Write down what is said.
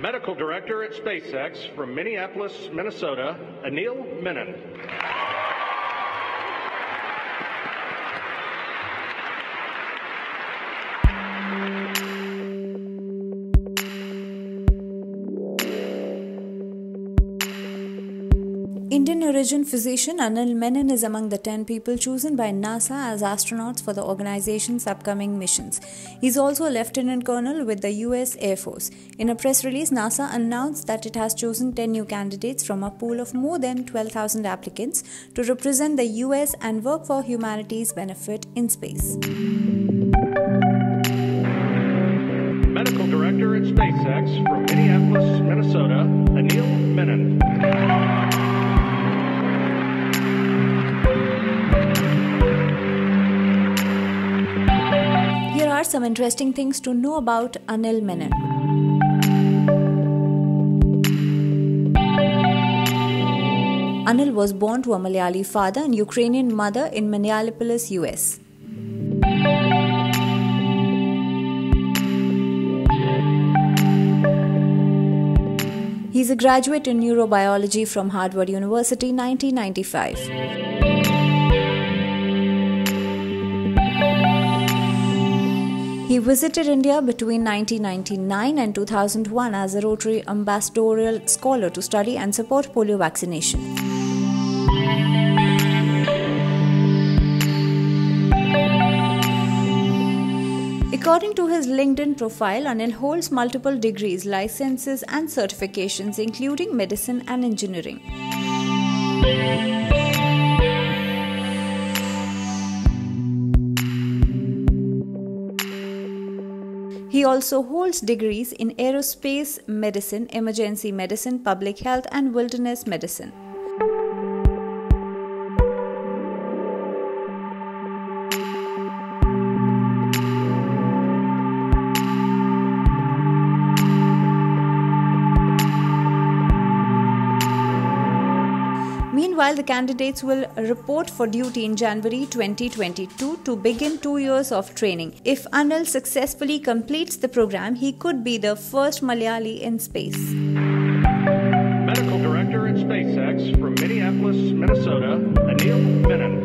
Medical Director at SpaceX from Minneapolis, Minnesota, Anil Menon. Indian origin physician Anil Menon is among the 10 people chosen by NASA as astronauts for the organization's upcoming missions. He is also a lieutenant colonel with the US Air Force. In a press release, NASA announced that it has chosen 10 new candidates from a pool of more than 12,000 applicants to represent the US and work for humanity's benefit in space. Medical Director at SpaceX from Minneapolis, Minnesota, Anil Menon. Here are some interesting things to know about Anil Menon. Anil was born to a Malayali father and Ukrainian mother in Minneapolis, US. He is a graduate in neurobiology from Harvard University, 1995. He visited India between 1999 and 2001 as a Rotary Ambassadorial scholar to study and support polio vaccination. According to his LinkedIn profile, Anil holds multiple degrees, licenses and certifications including medicine and engineering. He also holds degrees in aerospace medicine, emergency medicine, public health, and wilderness medicine. Meanwhile, the candidates will report for duty in January 2022 to begin 2 years of training. If Anil successfully completes the program, he could be the first Malayali in space. Medical Director at SpaceX from Minneapolis, Minnesota, Anil Menon.